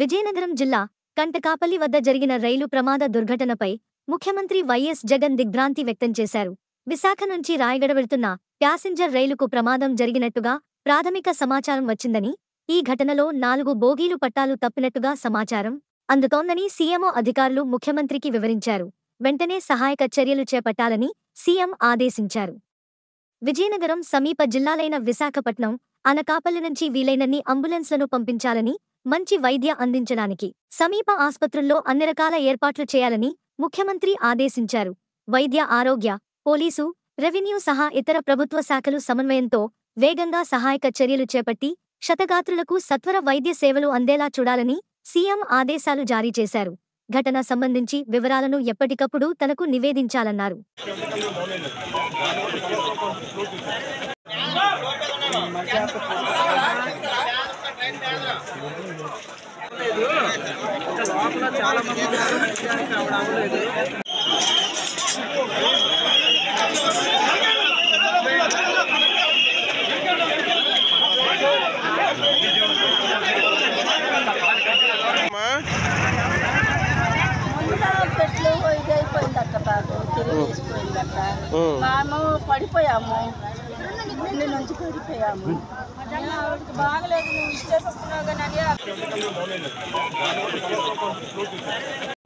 విజయనగరం జిల్లా కంటకాపల్లి వద్ద జరిగిన రైలు ప్రమాద దుర్ఘటనపై ముఖ్యమంత్రి వైఎస్ జగన్ దిగ్భ్రాంతి వ్యక్తం చేశారు. విశాఖ నుంచి రాయగడ వెళ్తున్న ప్యాసింజర్ రైలుకు ప్రమాదం జరిగినట్టుగా ప్రాథమిక సమాచారం వచ్చిందని, ఈ ఘటనలో 4 బోగీలు పట్టాలు తప్పినట్టుగా సమాచారం అందుతోందని సీఎంఓ అధికారులు ముఖ్యమంత్రికి వివరించారు. వెంటనే సహాయక చర్యలు చేపట్టాలని సీఎం ఆదేశించారు. విజయనగరం సమీప జిల్లాలైన విశాఖపట్నం, అనకాపల్లి నుంచి వీలైనన్ని అంబులెన్స్లను పంపించాలని, మంచి వైద్య అందించడానికి సమీప ఆసుపత్రుల్లో అన్ని రకాల ఏర్పాట్లు చేయాలని ముఖ్యమంత్రి ఆదేశించారు. వైద్య, ఆరోగ్య, పోలీసు, రెవెన్యూ సహా ఇతర ప్రభుత్వ శాఖలు సమన్వయంతో వేగంగా సహాయక చర్యలు చేపట్టి క్షతగాత్రులకు సత్వర వైద్య సేవలు అందేలా చూడాలని సీఎం ఆదేశాలు జారీ చేశారు. ఘటన సంబంధించి వివరాలను ఎప్పటికప్పుడు తనకు నివేదించాలన్నారు. మేము పడిపోయాము, బండి నుంచి పడిపోయాము. బాగలేదు, నువ్వు ఇచ్చేస్తున్నావు కానీ